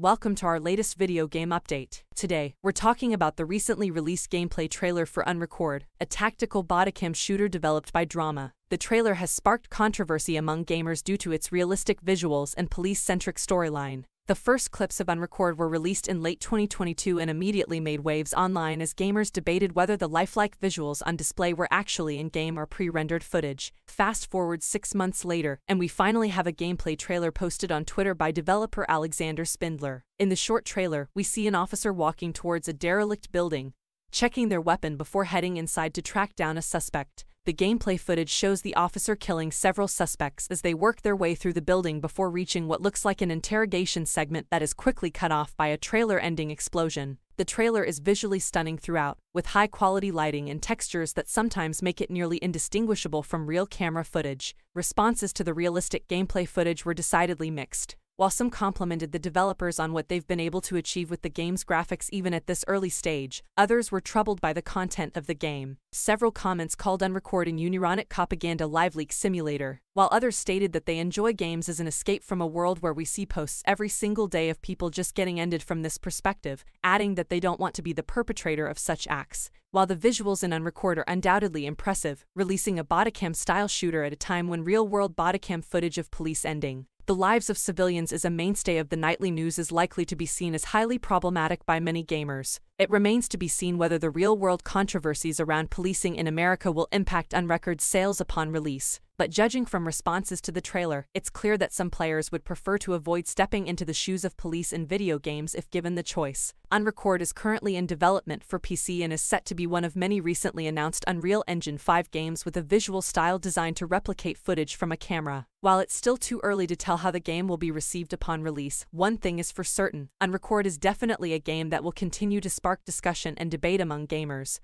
Welcome to our latest video game update. Today, we're talking about the recently released gameplay trailer for Unrecord, a tactical bodycam shooter developed by Drama. The trailer has sparked controversy among gamers due to its realistic visuals and police-centric storyline. The first clips of Unrecord were released in late 2022 and immediately made waves online as gamers debated whether the lifelike visuals on display were actually in-game or pre-rendered footage. Fast forward 6 months later, and we finally have a gameplay trailer posted on Twitter by developer Alexander Spindler. In the short trailer, we see an officer walking towards a derelict building, checking their weapon before heading inside to track down a suspect. The gameplay footage shows the officer killing several suspects as they work their way through the building before reaching what looks like an interrogation segment that is quickly cut off by a trailer-ending explosion. The trailer is visually stunning throughout, with high-quality lighting and textures that sometimes make it nearly indistinguishable from real camera footage. Responses to the realistic gameplay footage were decidedly mixed. While some complimented the developers on what they've been able to achieve with the game's graphics even at this early stage, others were troubled by the content of the game. Several comments called Unrecord an unironic propaganda live-leak simulator, while others stated that they enjoy games as an escape from a world where we see posts every single day of people just getting ended from this perspective, adding that they don't want to be the perpetrator of such acts. While the visuals in Unrecord are undoubtedly impressive, releasing a bodycam-style shooter at a time when real-world bodycam footage of police ending the lives of civilians is a mainstay of the nightly news is likely to be seen as highly problematic by many gamers. It remains to be seen whether the real-world controversies around policing in America will impact Unrecord's sales upon release, but judging from responses to the trailer, it's clear that some players would prefer to avoid stepping into the shoes of police in video games if given the choice. Unrecord is currently in development for PC and is set to be one of many recently announced Unreal Engine 5 games with a visual style designed to replicate footage from a camera. While it's still too early to tell how the game will be received upon release, one thing is for certain: Unrecord is definitely a game that will continue to spark discussion and debate among gamers.